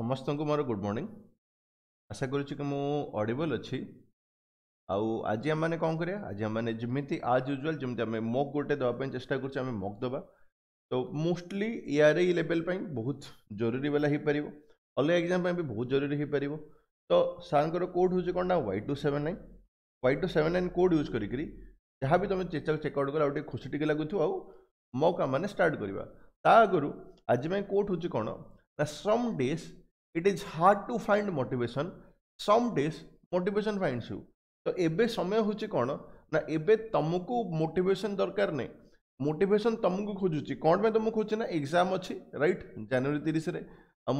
समस्त को more good morning. आशा करडिबल अच्छी आज आम मैंने कौन करिया आज मैंने जमी आज यूजुआल जमी मॉक गोटे देवाई चेस्टा करें मॉक दवा तो मोस्टली यारे लेवल बहुत जरूरी वाला ही पार अलग एग्जाम भी बहुत जरूरी हो पार। तो सार कोड हूँ कौन ना Y279 कोड यूज करी जहाँ भी तुम चेकआउट कल आगे खुशी टी लगुव मॉक मैंने स्टार्ट करवा आगुरी आज कोड हूँ कौन ना some days it is hard to find motivation some days motivation finds you. तो एबे समय हूँ कौन ना एबे तुमको मोटिवेशन दरकार नहीं मोटिवेशन तुमको खोजुची कौन पे तुमको खोजी ना एग्जाम अच्छी राइट जनवरी 30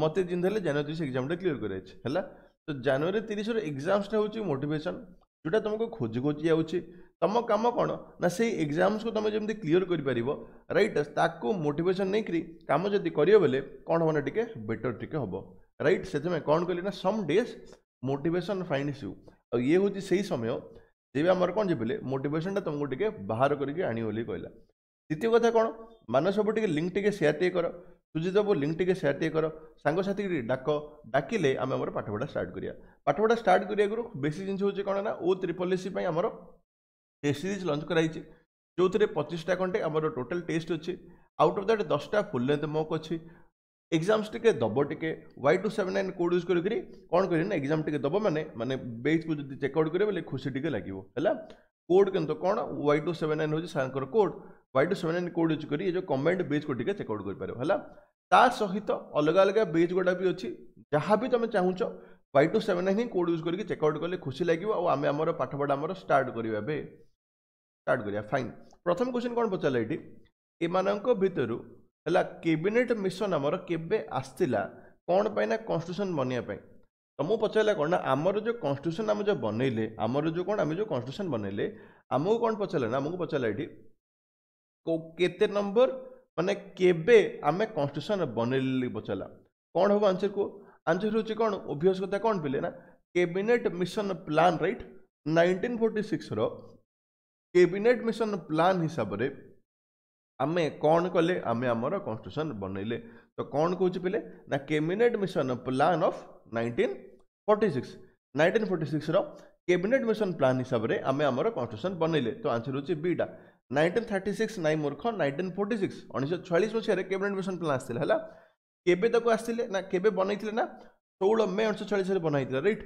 मत जिंदा जनवरी 30 एग्जाम क्लीयर कराला। तो जनवरी 30 एग्जाम्सटा हूँ मोटिवेशन जोटा तुमको खोजी खोजी जाऊँगी तुम कम कौन ना से एग्जाम्स को तुम जमी क्लीयर कर रईट ताको मोटिवेशन नहीं कम जब कर बोले कौन हम ना टी बेटर टी हम रईट से कौन कली ना some days motivation finds you. और ये हूँ से समय जब आमर कौन बोले मोटिवेशनटा तुमको टी बाहर करके आनी बोली कहला। द्वितीय कथा कौन मान सब लिंक टी सेयार टे कर सुझीदेव लिंक टी सेयार टे कर सांगसाथी डाक डाकिले आम आम पाठपढ़ा स्टार्ट करिया। पाठपढ़ा स्टार्ट करिया गुरु बेसी जिन हूँ कौन ना OPSC आमर टेस्ट सीरीज लॉन्च कराई जो थे 25टा कंटे आमर टोटल टेस्ट अच्छी आउट ऑफ दैट 10टा फुल लेंथ मॉक अच्छी एग्जाम्स टी दब टे Y279 कोड यूज करी कौन कर एग्जाम टी दब मैंने बेच को जब चेकआउट करेंगे खुशी टी लगे है कोड कितना कौन Y279 हूँ सार कोड Y279 कोड यूज करी जो कमेंट बेच को टी चेकआउट कर सहित अलग अलग बेच गुड़ा भी अच्छी जहाँ भी तुम चाहूच Y279 ही कोड यूज करके चेकआउट कले खुशी लगे आम आम पाठपढ़ा आम स्टार्ट करिया। फाइन प्रथम क्वेश्चन कौन पचारा ये एमानंक भितरु हला कैबिनेट मिशन आमर केबे आस्थिला कौन पाई ना कॉन्स्टिट्यूशन बनिया पाई। तो मु पचारा कौन ना आमर जो कॉन्स्टिट्यूशन आम जो बनइले आमर जो कौन आम जो कॉन्स्टिट्यूशन बनइले आमको कौन पचारा ना आमको पचारा ये केते नंबर माने केबे आम कॉन्स्टिट्यूशन बनइले पचारा कौन हम आंसर को आंसर हूँ कौन ओबियस कथा कौन पे ना cabinet mission plan right 1946 cabinet mission plan हिसाब रे आमे कौन कले आमे आमर कॉन्स्टिट्यूशन बनइले। तो कौन कहूँ पे ना cabinet mission plan of 1946 cabinet mission plan हिसाब रे आमे आमर कॉन्स्टिट्यूशन बनइले। तो आंसर हूँ बीटा 1936 नाई मूर्ख 1946 1946 कैबिनेट मिशन प्लान आसला है केबे तक आसले ना केबे बनई ना 16 मे 1946 बनई रईट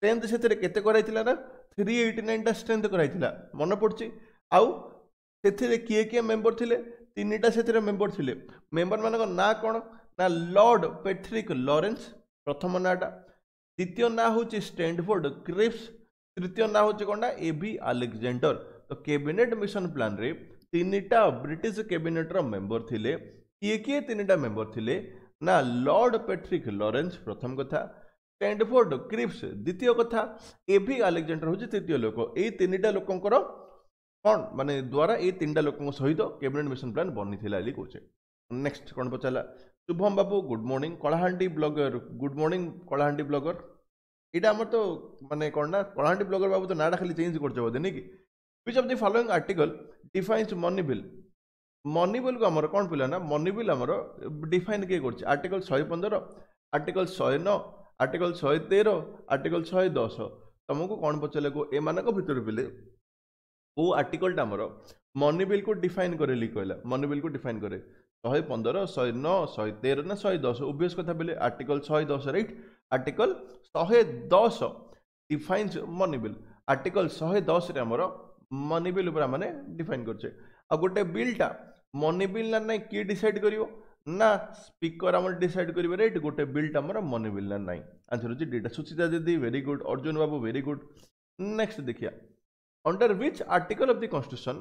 स्ट्रेंथ से कराइला ना 389टा स्ट्रेंथ कराइला मन पड़ी आउ से किए किए मेम्बर थे 3टा से मेम्बर थे मेम्बर मान ना कौन ना लॉर्ड पैट्रिक लॉरेंस प्रथम नाटा द्वितीय ना हूँ स्टैंडफोर्ड क्रिप्स तृतीय ना हूँ कौन ना एबी अलेक्जेंडर। तो कैबिनेट मिशन प्लान रे 3टा ब्रिटिश कैबिनेट रा मेम्बर थिले किए किए 3टा मेम्बर थिले ना लॉर्ड पैट्रिक लॉरेंस प्रथम कथा स्टैंडफोर्ड क्रिप्स द्वितीय कथा एबी अलेक्जेंडर हूँ तृतीय लोक यही 3टा लोकंर कौन माने द्वारा ये 3टा लोक सहित कैबिनेट मिशन प्लान बनी थी कौचे। नेक्स्ट कौन पचारा शुभम बाबू good morning Kalahandi blogger good morning Kalahandi blogger यहाँ आम तो माने कौन ना कलाहांडी ब्लॉगर बाबू तो नाटा खाली चेंज कर नहीं कि which of the following article defines money bill को आमर कौन पिला ना मनी बिल आमर डिफाइन किए कर आर्टिकल 115 आर्टिकल 109 आर्टिकल 113 आर्टिकल 110 तुमको कौन पचारे को एम भर पे वो आर्टिकलटा आमर मनी बिल को डिफाइन करे लिख कहला मनी बिल को डिफाइन करे 115 109 113 ना 110 ओबियस कथा बोले article 110 right article 110 defines money bill article 110 रे आमर मनी बिल ऊपर माने डिफाइन करछे। आ गोटे बिलटा मनी बिल ना नहीं किए डिसाइड करियो ना स्पीकर आमर डिसाइड करिवे रईट गोटे बिलटा आमर मनी बिल ना नहीं आंसर होची डेटा सुचिता दीदी वेरी गुड अर्जुन बाबू वेरी गुड। नेक्स्ट देखिया under which article of the constitution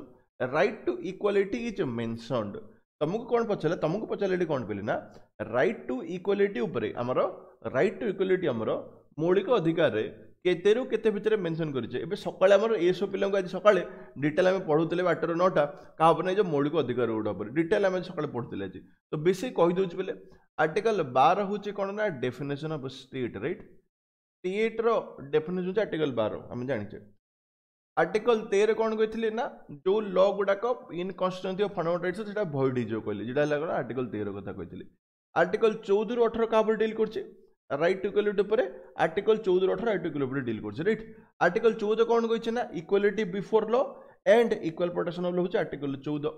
right to equality is mentioned तुमको कौन पचारा तुमको पचारे कौन कहली ना राइट टू इक्वालिटी उपरे आमर राइट टू इक्वालिटी आमर मौलिक अधिकार रे केतेरु केते भितर मेंशन करिछे। एबे सकाळे आमर एसो पिलंग आज सकाळे डिटेल आमे पढुतले 8:09 का उपने जो मौलिक अधिकार उडा पर डिटेल आमे सकाळे पढुतले आज। तो बेसी कहि दोछ बेले आर्टिकल 12 होची कोन ना definition of state right state रो डेफिनेशन जे आर्टिकल 12 हम जानिछे आर्टिकल 13 कौन कही ना जो लॉ गुड़ाक in constituency of fundamental rights void हो कहली आर्टिकल 13 कथा कही आर्टिकल 14 18 का डील कर राइट टू इक्वालिटी पर article 14 right to equality deal कर राइट आर्टिकल 14 कौन कही ना equality before law and equal protection of law होचे आर्टिकल 14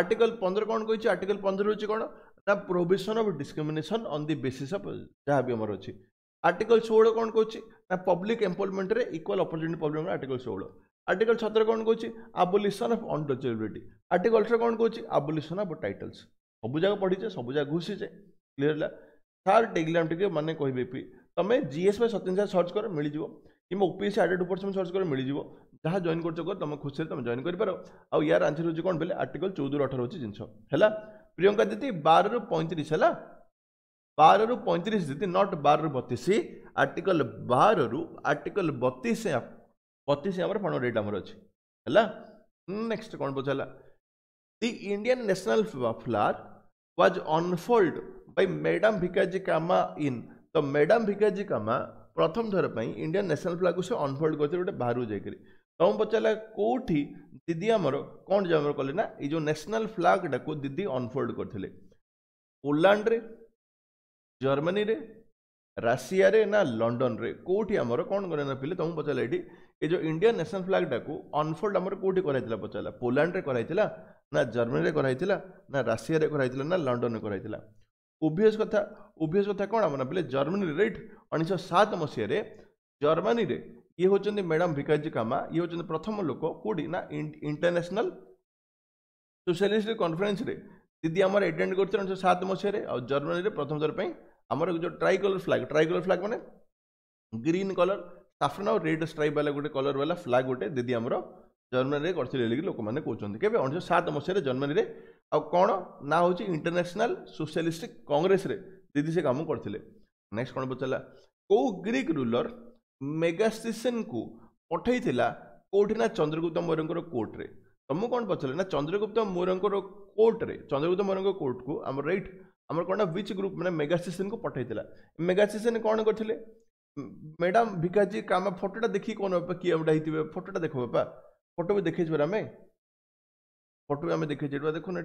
आर्टिकल 15 कौन कही आर्टिकल 15 होचे कौन ना provision of discrimination on the basis of जहाँ भी आमर अच्छी आर्टिकल 16 कौन कही ना पब्लिक एम्प्लॉयमेंट रे equal opportunity public article 16 article 17 कौन कही आबोलिशन ऑफ अनटचेबिलिटी आर्टिकल 18 कौन कही आबोलिशन ऑफ टाइटल्स सब जगह पढ़ीचे सब जगह घुसीचे क्लीयर है सार टेलीग्राम टे मैंने कहे तुम जीएस वाई सत्यन सार सर्च कर मिल कि ओपीएससी आडेड उपर से सर्च कर मिल जहाँ जॉइन कर तुम खुशी तुम जॉइन कर यार आंसर हो कौन बोले आर्टिकल 14 18 होती जिनस है प्रियंका दीदी 12 रू 35 है 12 रू 35 दीदी नट 12 रू 32 आर्टिकल 12 रू आर्टिकल 32 32 फंड रेट आमर अच्छी है। नेक्स्ट कौन पचारा the Indian national flower was unfold by madam Bhikaji Cama in तो मैडम भिकाजी कामा प्रथम थर पर इंडियन नेशनल फ्लाग को से अनफोल्ड करते गोटे बाहर जाकर तुम पचारा कौटी दीदी आमर कौन जो कले ना ये जो नेशनल फ्लाग डाक दीदी अनफोल्ड करते पोलैंड रे जर्मनी रे रशिया रे ना लंडन रे कौटी आमर कौन करना पे तुम पचारा ये जो इंडियन नेशनल फ्लाग डाक अनफोल्ड आमर कौटी कराइला पचारा पोलैंड रे कराइला ना जर्मनी रे कराइला ना रशिया रे कराइला ना लंडन रे कराइला ओभियस कथा कौन आम पे जर्मनी राइट 1907 मसीह जर्मनी रे ये होचंदी मैडम भिकाजी कामा ये होचंदी प्रथम लोक कोडी ना इंटरनेशनल सोशलिस्ट कॉन्फ्रेंस रे दीदी आम एटेड करते 1907 मसीह और जर्मनी रे प्रथम थर पर आमर जो ट्राइकलर फ्लाग माने ग्रीन कलर साफरन और रेड स्ट्राइप वाला गोटे कलर वाला फ्लाग गोटे दीदी आमर जर्मनी करते लोक मैंने कहते केवे 1907 मसीह जर्मनी आ कौन ना हूँ इंटरनेशनल सोशलिस्ट कांग्रेस रे दीदी से काम करते। नेक्स्ट कौन पचारा कौ ग्रीक रूलर मेगास्टिसन को पठाई कौटी ना चंद्रगुप्त मौर्य कोर्ट रे तुमको कौन पचारे ना चंद्रगुप्त मौर्य कोर्ट रे चंद्रगुप्त मौर्य कोर्ट को आम राइट आम कौन विच ग्रुप मैंने मेगास्टिसन को पठाई मेगास्टिसन कौन करते मैडम भिकाजी कामा फोटोटा देखिए कौन बापा किए गोटे फोटोटा देख बापा फोटो भी देखे आम फोटो भी आम देखे देखना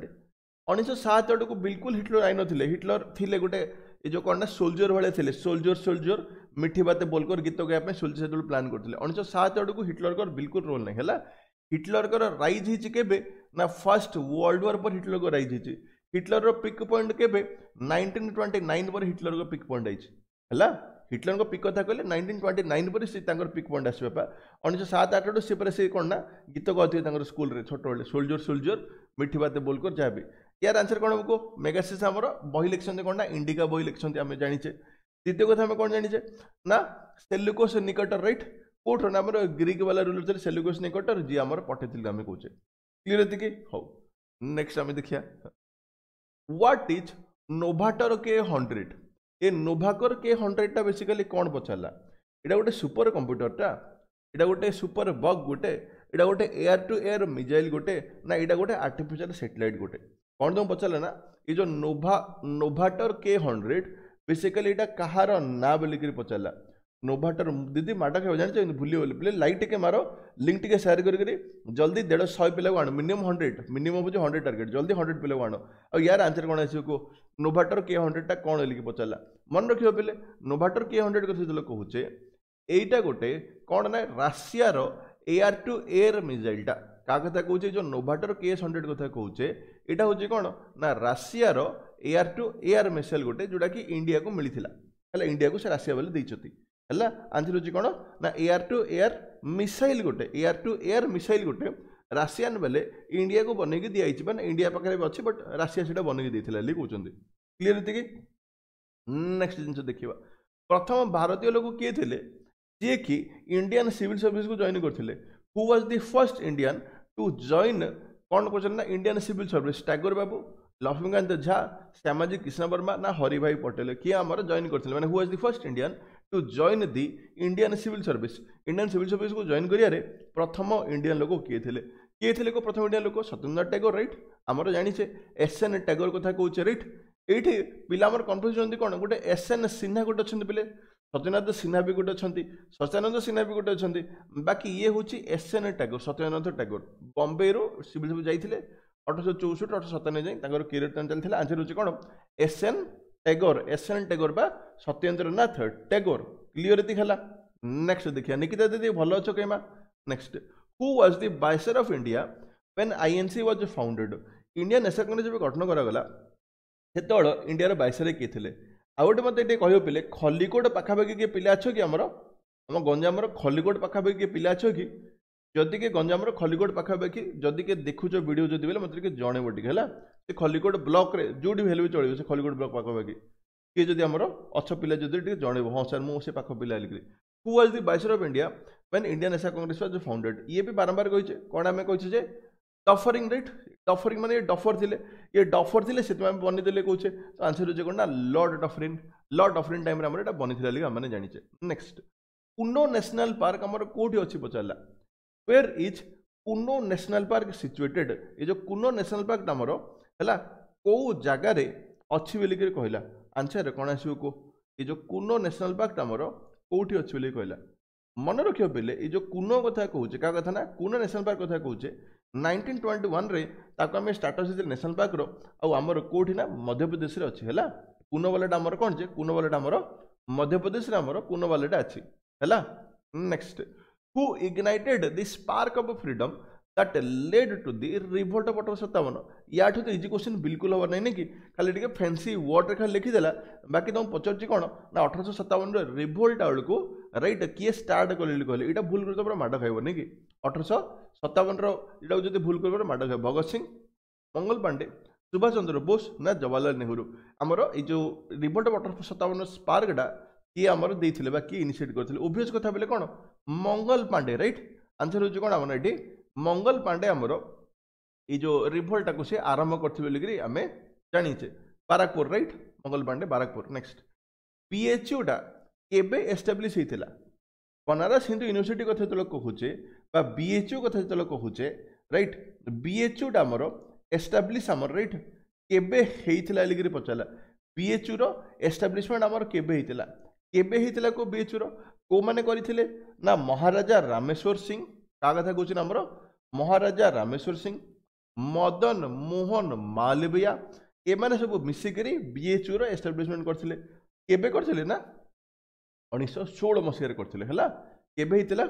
1907 आड़ को बिल्कुल हिटलर आई न हिटलर थे गोटे ये जो कौन ना सोल्जर वाले थे सोल्जर सोल्जर मिठी बातें बोलकर गीत गाया सोल्जर से प्लां करते 1907 आड़ को हिटलर को बिल्कुल रोल नहीं है हिटलर को राइज होबे ना फर्स्ट वर्ल्ड वार पर हिटलर को राइज हो हिटलर पिक पॉइंट के 1929 पर हिटलर को पिक पॉइंट आई है हिटलर को पिक कथा कहले 1929 पर से पिक पॉइंट आसपा 1907 8 आठ से पर से कौन ना गीत गाते स्कूल रे छोट बड़े सोल्जर सोल्जर मिठी बाते बोलकर जहाँ भी यार आंसर कौन हमको मेगास्टिसन आमर बही लिखते कौन ना इंडिका बही लिखते आम जाचे द्वितीय कथा आम कौन जाचे ना सेल्यूकोस निकटर राइट कौट ना आम ग्रीक वाला रूलर थे सेल्यूकोस निकटर जी आम पठे आम कौचे क्लीयर थी कि हौ। नेक्स्ट आम देखिया व्हाट इज नोवाटर K100 ये नोवाकर K100 टा बेसिकली कौन पचारा यहाँ गोटे सुपर कंप्यूटरटा यहाँ गोटे सुपर बग गोटे यहाँ गोटे एयर टू एयर मिजाइल गोटे ना यहाँ गोटे आर्टिफिशियल सैटेलाइट गोटे कौन तुम पचारा ना ये जो नोवाटर K100 बेसिकली यहाँ कहार ना बोलिक पचारा नोवाटर दीदी माटा खेब जानी भूल बोले लाइक टे मार लिंक टे सेयार कर जल्दी 150 पिला को आण मिनिमम 100 मिनिमम हो 100 टार्गेट जल्दी 100 पिला को आण और यार आंसर कौन आसो नोवाटर K100 टा कौन लिखी पचारा मन रखियो पे नोवाटर K100 कल कहचे यहीटा गोटे कौन ना रशियार एयर टू एयर मिजाइलटा क्या कथा कहे जो नोवाटर K100 कथा कहे यहाँ हूँ कौन ना रशियार एयर टू एयर मिसाइल गोटे जोटा कि इंडिया को मिलता है इंडिया को से रशिया वाले देती है आंसर हो कौन ना एयर टू एयर मिसाइल गोटे एयर टू एयर मिसाइल गोटे रशियान बेले इंडिया को बनई दिखाई मैंने इंडिया पाखे भी अच्छी बट रशिया से बनई देती कहते क्लीयर थी कि। नेक्स्ट जिन देखा प्रथम भारतीय लोग किए थे जी कि इंडियन सिविल सर्विस को जॉइन करते who was the first Indian to join कौन कौन ना इंडियन सिविल सर्विस टागोर बाबू लक्ष्मीकांत झा श्यामाजी कृष्ण वर्मा ना हरिभाई पटेल किए आम जॉइन करते मैंने who was the first Indian to join the Indian civil service को जॉइन करियारे प्रथम इंडियन लोक किए थे को प्रथम इंडियन लोक सत्येंद्रनाथ टैगोर राइट आमर जानीचे एसएन टैगोर कथा कहे राइट ये पिला आमर कन्फ्यूज होती कौन गोटे एसएन सिन्हा गोटे अच्छा पे सत्यनाथ सिन्हा भी गोटे अच्छा सत्यानंद सिन्हा भी गोटे अच्छा बाकी ये हूँ एसएन टैगोर सत्यनाथ टैगोर बम्बे रू सिविल सर्विस जाते 1864 1897 जाए कैरियर चलता आंसर हो कौन एसएन टेगोर एसएन टेगोर बा सत्येन्द्रनाथ टेगोर क्लियर दिखला। नेक्स्ट देखिया निकिता दीदी भल अच्छ कह। Next who was the viceroy of India when INC was founded. India national Congress जब गठन कराला सेतल इंडिया वाइसरॉय किए थे। आ गए मत कह पे खलिकोट पाखापाखि किए पिला अच्छ कि आम गंजाम खलिकोट पाखापाखि किए पिला अच्छ कि जदि किए गंजाम खलिकोट पाखापाखि जदि किए देखुच भिडियो जदि बोले मतलब जनइब टिका से खलिकोट ब्लक रे जोटी हेल्प चलो से खलिकोट ब्लक पाखापाखि किए जब आम अच्छ पिला जदि जनइब हाँ सर मुझे पाख पिला लिखी। Who was the viceroy of India when Indian national Congress was founded. ये भी बारंबार कहे कौन आम कहे डफरिंग रेट। डफरिंग माने ये डफर थे से बनी देले कहे तो आंसर हो कौन ना लॉर्ड डफरिन टाइम आम बनी आम जाचे। नेक्स्ट उन्नो नेशनल पार्क आमर कौटी अच्छी पचारा वेयर इज उन्नो नेशनल पार्क सिचुएटेड। ये जो कुन्नो नेशनल पार्क आमर है कौ जगार अच्छी बोलिक कहला आंसर कौन आसो को ये जो कुन्नो नेशनल पार्क आमर कौटी अच्छी बोलिक कहला मन रखियो पे ये जो कुनो कथा कहे क्या कथा ना कुनो नेशनल पार्क कथा कहे 1921 रे ताको आम स्टाटस नेशनल पार्क रो आमर कौटी ना मध्यप्रदेश रे अच्छे है। कुनोवालाटा आमर कौन जे कुनोवालाटा आमर मध्यप्रदेश रे आमर कुनोवालाटा अच्छी है। Next who ignited the spark of freedom that led to the revolt of 1857। या तो इजी क्वेश्चन बिल्कुल हम नहीं कि खाली टे फैंसी वर्ड रे खाली लिखीदेला बाकी तुम पचार कौन ना 1857 रिवोल्ट बेलू रईट किए स्टार्ट कले कहले यहाँ भूल कर पूरा माड खाइब नहीं कि 1857 रहा जो भूल कर माड खाइब। भगत सिंह, मंगल पांडे, सुभाष चंद्र बोस ना जवाहरलाल नेहरू आमर ये जो रिवोल्ट ऑफ 1857 स्पार्कटा किए आमर देते किए इनिशिएट करते ओभियस कथा बोले कौन मंगल पांडे रईट आंसर हो कौन आम ये मंगल पांडे आमर ये जो रिवोल्ट को सी आरंभ करते बोलिकी आम जाचे बाराकपुर रईट मंगल पांडे बाराकपुर। नेक्स्ट पीएचयूटा केबे एस्टाब्लीश होता बनारस हिंदू यूनिवर्सिटी कथा जो कहूचे बा बीएचयू कथा जो कहूचे रईट बीएचयूटा आमर एस्टाब्लीश आमर रईट केबे होता लिखिक पचारा बीएचयूर एस्टाब्लीशमेंट आमर केबे होता को बीएचयूर को माने करथिले ना महाराजा रामेश्वर सिंह क्या कथा कहूँ आमर महाराजा रामेश्वर सिंह, मदन मोहन मालवीया एमाने सब मिसिकी बीएचयूर एस्टाब्लीशमेंट करथिले केबे करथिले ना 1916 मसीह करथिले हला केबे हितला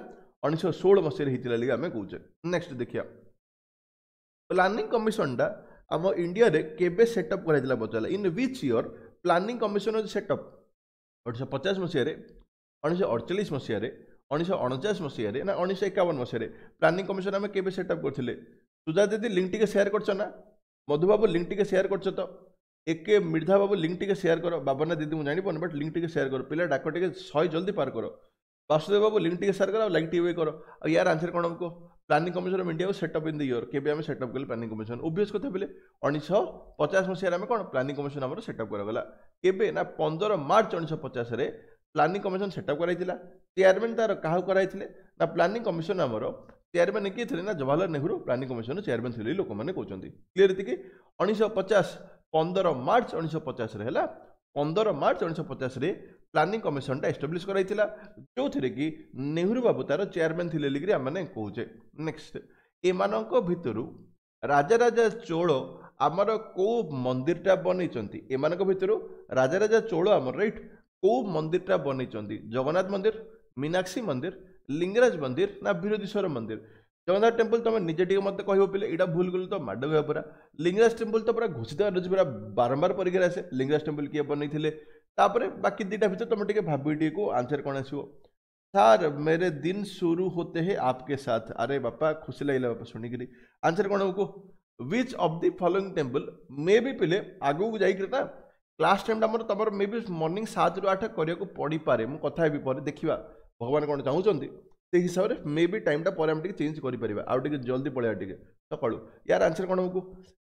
1916 मसीह हितला लगे आम कहूचे। नेक्स्ट देखिया प्लानिंग कमिशन डा आम इंडिया रे केबे सेटअप कराइला पचाला in which year planning commission set up 1950 मसीह रे 1948 मसीह रे 1949 मसीह रे ना 1951 मसीह रे प्लानिंग कमिशन आम केबे सेटअप करथिले। सुधा दीदी लिंक टिके शेयर करछ ना, मधुबाबू लिंक टिके शेयर करछ तो एके मिर्धा बाबू लिंक टिके शेयर करो बाबरना दीदी मुझे जान बट लिंक टिके शेयर करो पिला डाक टे सही जल्दी पार करो। वासुदेव बाबू लिंक टिके शेयर करो लाइक टिके करो और यार आंसर कौन हमको प्लानिंग कमिशन ऑफ इंडिया को सेटअप इन द ईयर केबे आम सेटअप कले प्लानिंग कमिशन ओबियस कथा बोले 1950 मसीह आम कौन प्लानिंग कमिशन आम सेटअप कराला केबे ना 15 मार्च 1950 प्लानिंग कमिशन सेटअप कराइला। चेयरमैन तार क्या कराइले ना प्लानिंग कमिशन आमर चेयरमैन किए थे ना Jawaharlal Nehru planning commission chairman थे लोक मैंने कहते क्लीयर थी कि 15 मार्च 1950 है 15 मार्च 1950 प्लानिंग कमिशन टा एस्टाब्लिश कराइला जो थे कि नेहरू बाबू तार चेयरमैन थे लिखिक आम कहचे। नेक्स्ट एमानक भितरु राजाराजा चोल आमर को मंदिरटा बनई एमानक भितरु राजाराजा चोल आमर रईट को मंदिरटा बनई जगन्नाथ मंदिर, मीनाक्षी मंदिर, लिंगराज मंदिर ना बिरोधीश्वर मंदिर। जगन्नाथ टेम्पल तुम निजे टे मत कह पे यहाँ भूल गल तो माड गया पूरा। लिंगराज टेम्पल तो पूरा घोषित रही पूरा बारंबार परीक्षा आसे लिंगराज टेम्पल किए बनई बाकी दुटा भितर तुम टे भावी को आंसर कौन आसो सार मेरे दिन शुरू होते हैं आपके साथ। अरे बापा खुशी लगे बापा शुणिकी आंसर कौन को which of the following temple मे भी पे आगू जाकर क्लास टाइम तुम मे भी मॉर्निंग 7 ରୁ 8 करने पड़ी पारे मुझे कथा भी पर देखा भगवान कौन चाहूँगी से हिसाब से मे भी टाइमटा पर आम चेंज कर आउट जल्दी पलैया टे सकू। यार आंसर कौन हमको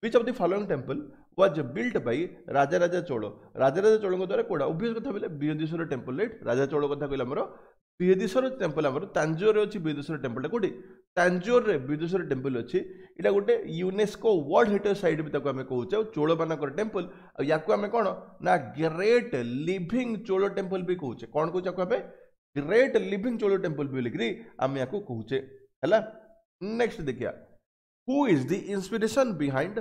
which of the following temple was built by Rajaraja Chola. Rajaraja चोलों द्वारा कौड़ा ओबियस कथा बोले बृहदीश्वर टेम्पल राइट। राजा चोल कथा कहले आमर बृहदीश्वर टेम्पल आमर तांजोर अच्छी बृहदीश्वर टेम्पलटा कौटी तांजोर में बृहदीश्वर टेम्पल अच्छी यहाँ गोटे यूनेस्को वर्ल्ड हेरिटेज साइट भी आम कहचे चोल मानकर टेम्पल या आम कौन ना ग्रेट लिविंग चोल टेम्पल भी कहचे कौन कहचे ग्रेट लिविंग चोल टेम्पल भी लिखिकी आम या कहचे है। नेक्स्ट देखिया who is the inspiration behind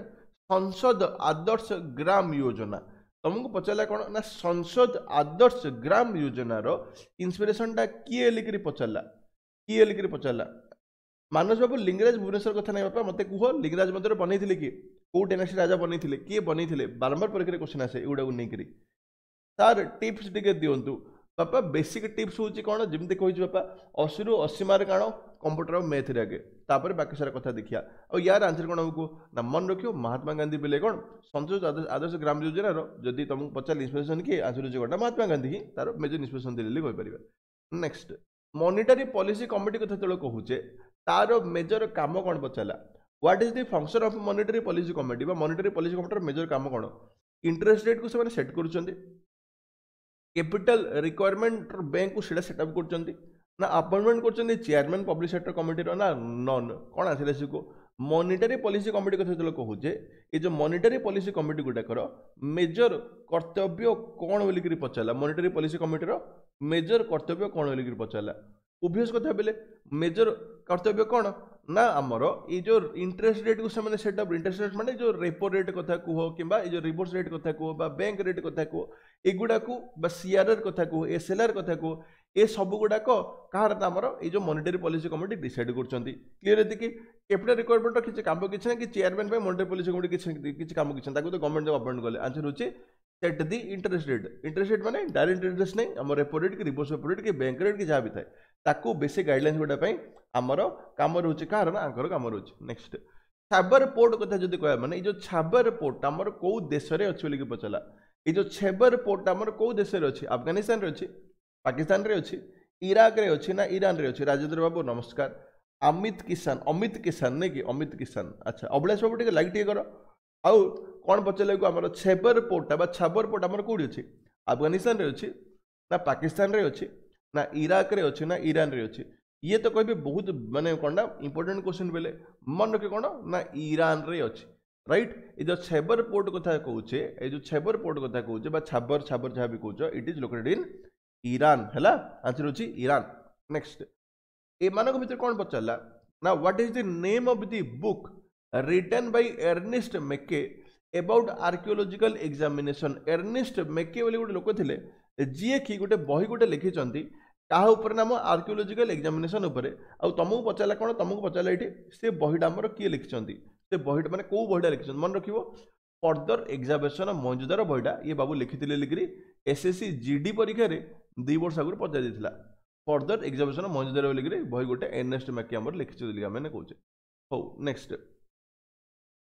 Sansad Adarsh Gram Yojana. तुमको पचारा कौन ना संसद आदर्श ग्राम योजनार इन्स्पिरेशन टा किए लिखकर पचारा मानस बाबू लिंगराज भुवनेश्वर कथा नहीं बापा मत कह लिंगराज मंदिर बनई थे कि कौ डायनास्टी राजा बनई थे किए बनई थे बारंबार परीक्षा क्वेश्चन आसे एगुड़ा नहीं सार टिप्स टे दिंतु बापा बेसिक टिप्स हूँ कौन जमी कही बापा 80 मार्क आण कंप्यूटर और मैथ आगे तापर बाकी सारा कथा देखिया और यार आंसर कौन हमको ना मन रखियो महात्मा गांधी बेले कौन संसद आदर्श ग्राम योजना जदि तुमको पचार इंस्पिरेशन किए आंसर हो कौन महात्मा गांधी ही तार मेजर इंस्पिरेशन दिल्ली कहीपर। नेक्स्ट मॉनिटरी पॉलिसी कमिटी कथा जो कहूचे तार मेजर काम कौन पचारा what is the function of monetary policy committee monetary policy कमिटीर मेजर काम कौन इंटरेस्ट रेट को से सेट कर कैपिटल रिक्वायरमेंट बैंक को सेटअप कर ना अपॉइंटमेंट कर चेयरमैन पब्लिक सेक्टर कमिटीर ना नन कौन आसला को मॉनिटरी पॉलिसी कमिटी कथा जो कहूचे ये जो मॉनिटरी पॉलिसी कमिटी गुड़ाकर मेजर कर्तव्य कौन बोलिकी पचारा मॉनिटरी पॉलिसी कमिटीर मेजर कर्तव्य कौन बोलिकी पचारा ओबियस कथा बोले मेजर कर्तव्य कौन ना आमर ये जो इंटरेस्ट रेट को सेटअप इंटरेस्ट रेट माने जो रेपो रेट कथा कह कि रिवर्स रेट कथा कह बैंक रेट कथा कह एगुड़ा सीआरआर कथा कह एसएलआर कथा कह ए सब गुड़ाक कमर ये जो मॉनिटरी पॉलिसी कमिटी डिसाइड करछंती क्लियर है कि कैपिटल रिक्वायरमेंट किसी काम कि ना कि चेयरमैन मॉनिटरी पॉलिसी कमिटी किसी काम कि तो गवर्नमेंट जब अपॉइंट कले आंसर होची सेट दी इंटरेस्ट रेट माने डायरेक्ट इंटरेस्ट नहीं आम रेपो रेट कि रिवर्स रेपो रेट कि बैंक रेट कि जहाँ भी थाए बेसिक गाइडलाइंस गुड़ापी आमर कम रोचे कह कम रोचे। नेक्स्ट छाबर पोर्ट कथा जो कह माने जो छाबर पोर्ट आमर कौ देश बोलिकी पचारा ये जो छाबर पोर्ट आमर कौ देश अच्छी अफगानिस्तान अच्छी पाकिस्तान रे अच्छी इराक रे अच्छी ना ईरान रे अच्छी। राजेंद्र बाबू नमस्कार। अमित किसान नहीं कि अमित किसान अच्छा अभिलाष बाबू टे लाइक टे कर आउ कौन पचारे आमर छाबर पोर्ट आमर कौटी अच्छी अफगानिस्तान रे अच्छी ना पाकिस्तान रे अच्छी ना इराक रे अच्छी ना ईरान रे अच्छी ये तो कह बहुत मानने कौन इंपोर्टेंट क्वेश्चन बोले मन रखे कौन ना ईरान रे अच्छी राइट। ये जो छाबर पोर्ट कथा कहे ये जो छाबर पोर्ट कथा कहे छाबर जहाँ भी कह it is located in Iran है आंसर होची ईरान। नेक्स्ट एमान भितर कौन पचारा ना what is the name of the book written by Ernest Mackay about archaeological examination. Ernest Mackay बोली गोटे लोक थे जी कि गोटे बही गोटे लिखी क्या उपर नाम आर्कियोलॉजिकल एग्जामिनेशन उपर आ तुमको पचारा कौन तुमको पचारा ये से बहीटा आमर किए लिखिं से बहीटा मैंने कौ बहीटा लिखिं मन रखियो फर्दर एग्जामिनेशन मौजूदार बहीटा ये बाबू लिखी लिखिरी एसएससी जीडी परीक्षा रे 2 वर्ष आगे पचार फर्दर एग्जामिनेशन मौजूदार बोलिकी बही गोटे अर्नेस्ट मेके आम लिखी आम कहे हौ। Next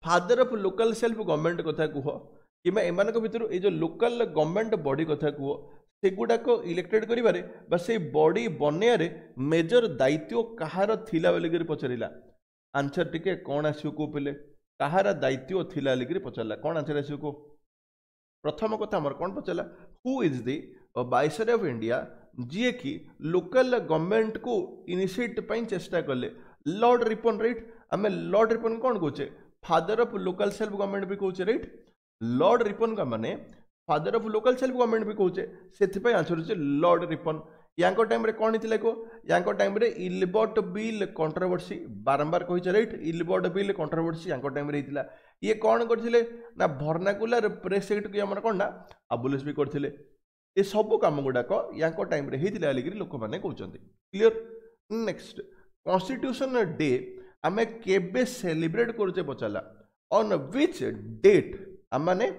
father of local self government कथा कह कि एमान भितर ये जो लोकल गवर्नमेंट बॉडी कथा कह सेगुड़ाक इलेक्टेड करिवारे बा से बॉडी बनैयारे मेजर दायित्व कहार थिला बोलिकी पचारा आंसर टिके कौन आसो को पे कहार दायित्व थिला बोलिकी पचारा कौन आंसर आसो को प्रथम कथा आमर कौन पचारा who is the viceroy of India जी कि लोकल गवर्नमेंट को इनिशिएट पई चेष्टा कले लॉर्ड रिपन राइट। आम लॉर्ड रिपन कौन कहे father of local self government भी कहे राइट लॉर्ड रिपन का माने father of local self government भी कहे से आंसर हो लॉर्ड रिपन। या टाइम कौन होता को या टाइम इलबर्ट बिल कंट्रोवर्सी बारंबार कही राइट इलबर्ट बिल कंट्रोवर्सी या टाइम होता ये कौन करथिले ना भर्नाकुलर प्रेस एक्ट की आमर कौन ना आबुलेस भी करथिले ये सब काम गुड़ाक या टाइम होता लोक मैंने कहते क्लीयर। नेक्स्ट कॉन्स्टिट्यूशन डे आम केबे सेलिब्रेट करुचे पचारा ऑन व्हिच डेट आम मैंने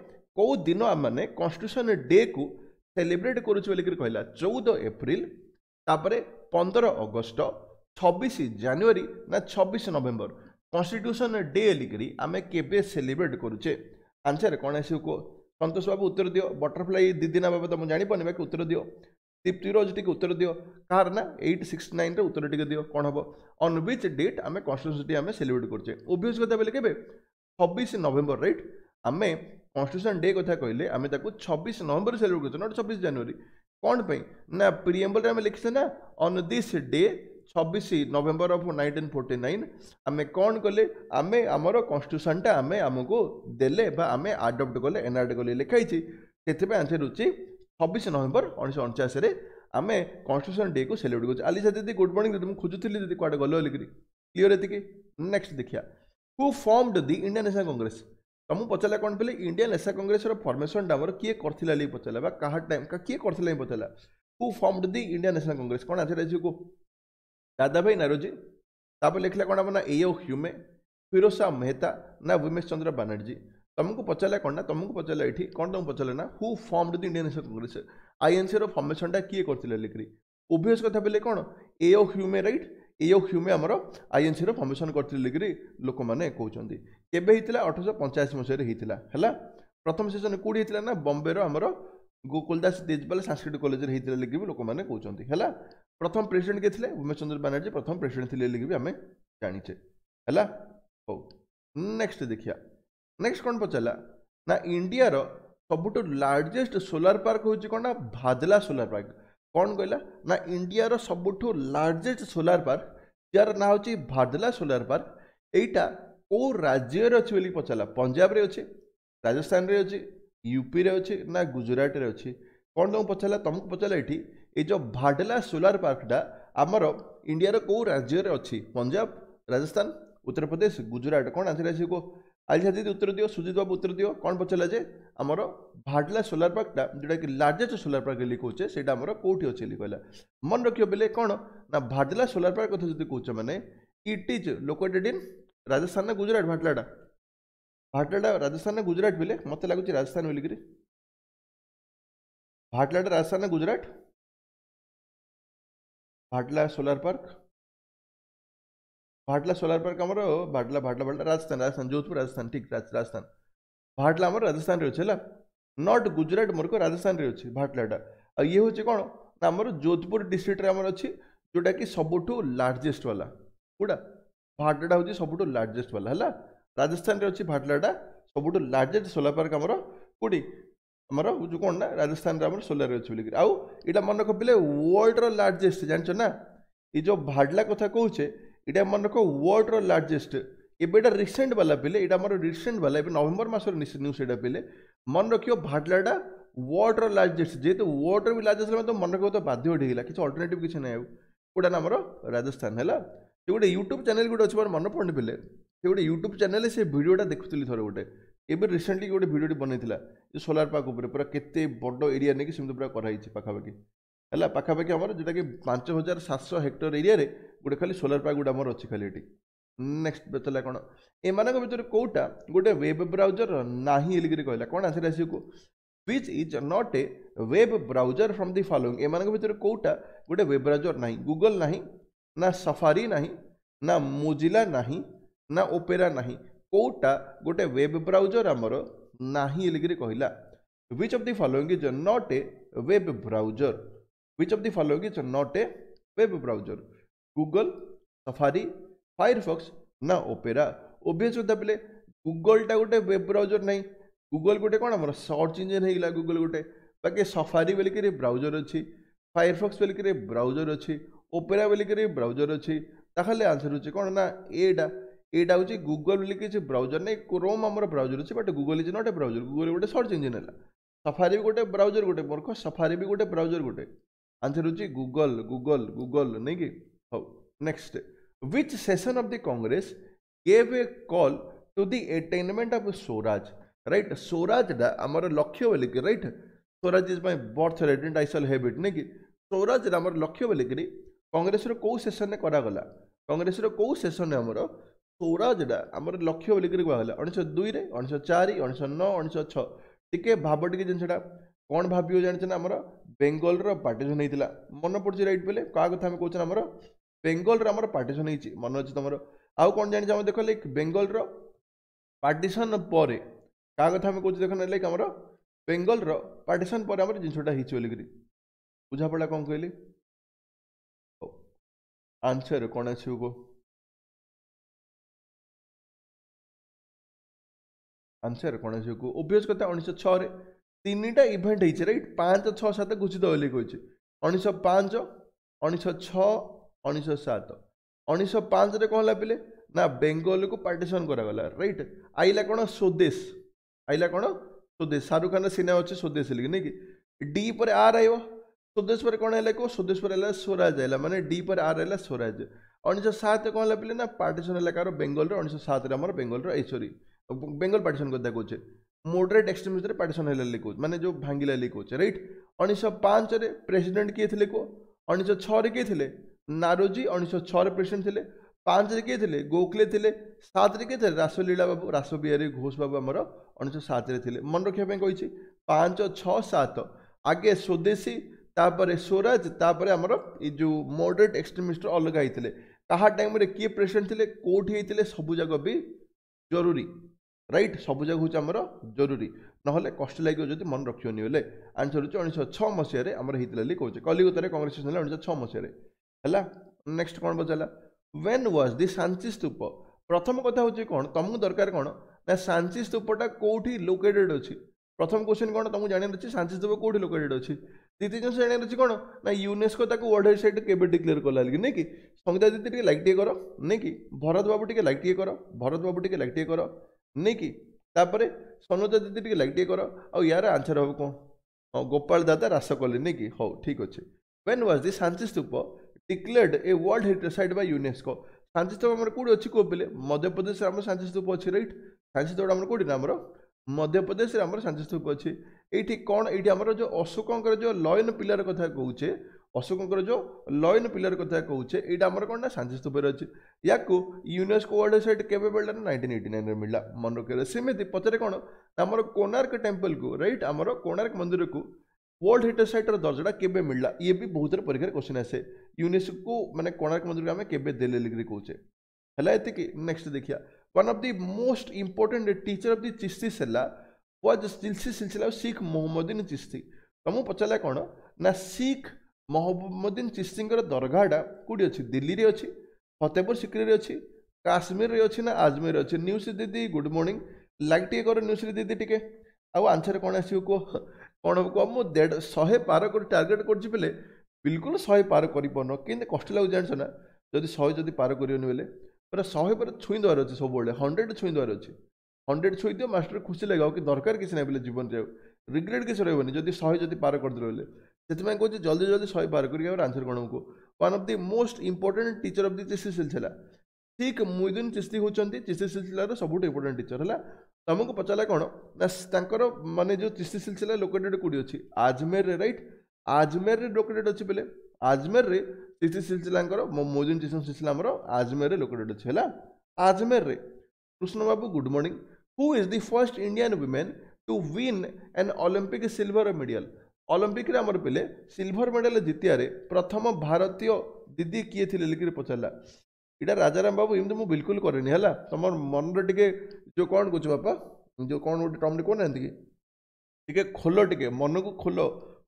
कौ दिन आम मैंने कॉन्स्टिट्यूशन डे को सेलिब्रेट करुचे बोलिकी कहला 14 एप्रिल तापरे 15 अगस्ट 26 जनवरी ना 26 नवेम्बर कॉन्स्टिट्यूशन डे लिखी आम केबे सेलिब्रेट करुचे आंसर कौन आस संतोष बाबू उत्तर दियो बटरफ्लाई दीदीना बाबा तुम जापन बाकी उत्तर दियो दीप्तिरोज टी उत्तर दियो कार ना 869 उत्तर टी दियो कौन हम ऑन व्हिच डेट आम कॉन्स्टिट्यूशन डे आम सेलिब्रेट करचे ओबियस कथा बोले के 26 नवेम्बर राइट आम कॉन्स्टिट्यूशन डे कथा कहले आम 26 नवेम्बर सेलिब्रेट करचे नॉट 26 जनवरी कौन पे ना प्रिएम्बल आम लिखिसे ना on this day 26 November of 1949 आम कौन कले आम आमर कॉन्स्टिट्यूशनटा आम आमको देले आम आडप्ट कले एनाड कले लिखाई से आंसर होची 26 नवेम्बर 1949 आम कॉन्स्टिट्यूशन डे को सेलिब्रेट कर आलिशा दीदी गुड मॉर्निंग दीदी मुझे खोजुली दीदी कौटे गल क्लीयर है कि। नेक्स्ट देखिया who formed the Indian national Congress तो मुझे पचारा कौन पे इंडियान नेशनल कांग्रेस फॉर्मेशन डावर किए कर पचारा क्या टाइम किए कर पचारा who formed the Indian national Congress कौन आंसर आसो दादा भाई नरोजी तापर लिखला कौन ना एओ ह्यूमे फिरोज शाह मेहता ना उमेश चंद्र बानर्जी तुमको पचारा कौन ना तुमको पचारा ये कौन तुमको पचारा ना who formed the Indian national Congress INC formation किए कर ओबीएस कथा बोले कौन AO Hume right AO Hume आमर आईएनसी फॉर्मेशन करी लोक मैंने कहते केवेला 1885 मसीह प्रथम सेसन कौटी होता ना बम्बेर आमर गोकुलदास तेजपाल सांस्कृतिक कॉलेज लिखी लोक मैंने कहते प्रथम प्रेसिडेंट किए थे उमेश चंद्र बानर्जी प्रथम प्रेसिडेंट थे लिखी आम जाचे है। नेक्स्ट देखिया नेक्स्ट कौन पचारा ना इंडिया सबुठ लार्जेस्ट सोलार पार्क हूँ कौन ना भादला सोलार पार्क कौन कहला ना इंडिया सबुठ लार्जेस्ट सोलार पार्क यार ना हूँ भादला सोलार पार्क यहीटा कौ राज्य अच्छी बोली पचारा पंजाब रे अच्छे राजस्थान रे अच्छे यूपी रे अच्छे ना गुजरात रे अच्छे कौन तुमको पचारा तुमको पचारा ये जो भादला सोलार पार्कटा आमर इंडिया कौ राज्य अच्छी पंजाब राजस्थान उत्तर प्रदेश गुजरात कौन आंसर आसो आज साथी उत्तर दियो सुजीत बाबू उत्तर दियो कौन पचारा जे आमर भादला सोलार पार्कटा जोटा कि लार्जेस्ट सोलार पार्क लिख कौचे से कौटी अच्छे कहला मन रखियो बोले कौन ना भादला सोलार पार्क कथा जो कौच मैंने it is located in Rajasthan ना गुजरात भाटलाटा भाटलाटा राजस्थान ना गुजरात बोले मत लगुच राजस्थान बोलिकी भाटलाटा राजस्थान ना Gujarat Bhadla solar park Bhadla solar park आमर भाटला भाटला भाटला राजस्थान राजस्थान जोधपुर राजस्थान ठीक राजस्थान भाटला आमर राजस्थान रे है नॉट गुजरात मोर को राजस्थान रे अच्छे भाटलाटा आ ये हूँ कौन ना आमर जोधपुर डिस्ट्रिक्ट रे आमर अच्छी जोटा कि सबुठू लार्जेस्ट वाला कौड़ा भाटलाटा हूँ सबुठू लार्जेस्ट वाला है राजस्थान रे अच्छी भाटलाटा सबुठू लार्जेस्ट सोलार पार्क आमर कौटी आमर जो कौन ना राजस्थान आमर सोलार अच्छे बोलिकी आउ यहाँ मन रख पे वर्ल्ड रो लार्जेस्ट जानच ना ये जो भाटला कथा कौचे इटा मन रख वर्ल्ड रो लार्जेस्ट एटा रिसेंट वाला पे यहाँ मोर रिसेंट वाला नवंबर मसर न्यूज यहाँ पे मन रखियो भाटलाटा वर्ल्ड रो लार्जेस्ट जेहतु वर्ल्ड रो भी लार्जेस्ट मतलब मन रख तो बाध्य होगा किसी अल्टरनेटिव किसी ना कौटा ना आम राजस्थान है गोटे यूट्यूब चैनल गोटे अच्छे मोर मन पड़ने पे से गोटे यूट्यूब चैनल से भिडटा देखुली थोड़े गोटे ये रिसेंटली गोटे भिडटी बनईला सोलार पार्क उपर पूरा केते बड़ एरिया नहीं कि पूरा कराई पाखापाखि है पाखापाखि आम जोटा कि 5700 हेक्टर एरिया गोटे खाली सोलार पार्क गुड़ा मोर अच्छी खाली ये। नेक्स्ट बचला कौन एम भर कौटा गोटे वेब ब्राउजर नाही कहला कौन आंसर आसो which is not a web browser from the following एम भर कौटा गोटे वेब ब्राउजर ना गूगल नाही ना सफारी नाही ना मोजिला नाही ना ओपेरा नाही कौटा गोटे वेब ब्राउजर आमर नाही कहला which of the following is not a web browser which of the following is not a web browser Google Safari Firefox ना ओपेरा ओबियस होता पे गूगलटा गोटे वेब ब्राउजर नहीं गूगल गोटे कौन आम सर्च इंजिन होगा गूगल गोटे बाकी सफारी बोलिकी ब्राउजर अच्छी फायरफॉक्स बोलिकी ब्राउजर अच्छी ओपेरा बोलिकी ब्राउजर अच्छी ताकि आंसर होची कौन ना एटा एटा हूँ गूगल बोलिकी ब्राउजर नहीं क्रोम आम ब्राउजर अच्छी but Google is not a browser Google गोटे सर्च इंजिन है सफारी भी गोटे ब्राउजर गोटे मूर्ख सफारी भी गोटे ब्राउजर गोटे आंसर होची गूगल गूगल गूगल नहीं कि हाउ। Next which session of the Congress gave a call to the attainment of Swaraj right स्वराजटा आम लक्ष्य बोलिकी right Swaraj is my birth right I shall have it नहीं कि स्वराजटा आम लक्ष्य बोलिकी कांग्रेस रो सेसन करागला कांग्रेस रो सेसन आम स्वराजटा आम लक्ष्य बोलिकी कहला 1902 1904 1909 1906 टिके भाव टिके जिनटा कौन भावियो जानते ना आम बेंगल रो पार्टीशन होता मन पड़ी राइट बोले क्या कथा कौन आम बेंगल आमर पार्टीशन होती मन अच्छे तुम आउ कौन जानी आम देख लाइक बेंगल रो पार्टीशन पर क्या कथा आम कौन देख ना लाइक आमर बेंगल रो पार्टीशन पर आम जिनटा होगी बुझा पड़ा कौन कहली आंसर कौन आसो आंसर कौन आसो ओबियस कथा 1906 तीनटा इवेंट होती राइट 5, 6, 7 घुषित बोली कहे 1905 1906 1907 1905 कौन है पे ना बेंगल को पार्टीशन करागला राइट आइला कौन स्वदेश आइला कौन स्वदेश शाहरुख खान सिनेमा अच्छे स्वदेश लिखी नहीं कि डी पर आर आयो स्वदेश पर कौन है स्वदेश पर है स्वराज आइला माने डी पर आर है स्वराज 1907 कौन है पे ना पार्टीशन है कार बेंगल 1907 बेंगल सॉरी बेंगल पार्टीशन कदा कहे मोडरेट एक्सट्रीमिस्ट पार्टीशन है माने जो भांगिला कहे रईट 1905 प्रेसिडेंट किए थे को 1906 किए थे नारोजी 1906 प्रेसिडेंट थे 5 रे किए थे गोखले थे 7 रे किए थे रासलीला बाबू रासबिहारी घोष बाबू आमर 1907 रे मन रखापी 5 6 7 आगे स्वदेशी तापर स्वराज तापर आमर ये जो मॉडरेट एक्सट्रीमिस्ट अलग होते क्या टाइम किए प्रेसिडेंट थे कौटी होते सबूक भी जरूरी राइट सबूक हूँ आमर जरूरी ना कष्ट लगे जो मन रखियोनी बोले आंसर हो 1906 मसीह कहे कलिकतार कांग्रेस 1906 मसीह। नेक्स्ट कौन पचारा व्हेन वाज दि सांची स्तूप प्रथम कथा हूँ कौन तुमको दरकार कौन ना सांची स्तूपटा कौटी लोकेटेड अच्छी प्रथम क्वेश्चन कौन तुमको जाना अच्छे सांची स्तूप कौटी लोकेटेड अच्छी द्वितीय जिन जाना अच्छे कौन ना यूनेस्को वर्ल्ड हेरिटेज केवे डिक्लेयर कला नहीं कि संगीता दीदी टे लाइक टे कर नहीं कि भरत बाबू टे लाइक टे कर नहीं कि सनोजा दीदी टे लाइक टे कर आ यार आंसर हम कौन हाँ गोपाल दादा रास कले नहीं कि हौ ठीक अच्छे। When was the Sanchi stupa declared a world heritage site by UNESCO Sanchi स्तूप आम कौटी अच्छी कह पे मध्यप्रदेश सांची स्तूप अच्छी रईट सांची स्तूप आम कौटी ना मध्यप्रदेश सांची स्तूप अच्छी ये कौन ये जो अशोक जो लयन पिलर कथा कहे अशोक जो लयन पिलर कथा कहे यहाँ कौन ना सांची स्तूप अच्छी या यूनेस्को वर्ल्ड हेरिटेज साइट केवे मिलला 1989 मिलला मन रखे सेमती पचारे कौन आमर कोणार्क टेम्पल को रईट आमर कोणार्क मंदिर को वर्ल्ड हेरिटेज साइट दर्जाटा केवे मिलला ये भी बहुत सारे परीक्षा क्वेश्चन आसे यूनेस्को माने कोणार्क मंदिर को आम केवे देले कहे है। नेक्स्ट देखिया one of the most important teacher of the Chishti सेला वाज चिश्ती सिलसिला शेख मोहम्मदीन चिश्ती तुमको पचारा कौन ना शेख मोहम्मदीन चिश्ती दरगाहटा कौटी अच्छी दिल्ली अच्छी फतेहपुर सिक्री अच्छी काश्मीर अच्छी ना आजमेर अच्छी न्यूज दीदी गुड मॉर्निंग लाइक टे कर न्यूज दीदी टे आंसर कौन आस कौन कह मुझे 100 पार कर टार्गेट कर बिल्कुल 100 पार करना कि कष्ट लगुच जानना जब 100 जब पार करनी बोले पूरा 100 पर छुई देवार अच्छे सब 100 छुई देवार अच्छे 100 छुई दि मास्टर खुशी लगे कि दरकार किसी ना बोले जीवन जाओ रिग्रेट किसी रोनी जब 100 जब पार करदे बोले से कहे जल्दी 100 पार कर आंसर कौन को one of the most important teacher of the Chishti Silsila Sheikh Moinuddin Chishti हूँ चिश्ती सिलसिलार सबुठ इंपोर्टेंट टीचर है तुमको पचारा कौन ना मानने जो चिश्ती सिलसिला लोकेटेड कौटी अच्छी आजमेर रईट आजमेर लोकेटेड अच्छी बोले आजमेर चिश्ती सिलसिला मोइनुद्दीन चिश्ती सिलसिला आजमेर लोकेटेड अच्छे है आजमेर। कृष्ण बाबू good morning who is the first Indian women to win an Olympic silver medal Olympic रे हमर पिले सिल्वर मेडल जितिया रे प्रथम भारतीय दीदी किए थे लिखिक पचारा इटा राजाराम बाबू एमती मुझे बिल्कुल करेनि है तुम मन रे जो कौन कह बापा जो कौन गोटे टर्म कहना टी खोल टे मन को खोल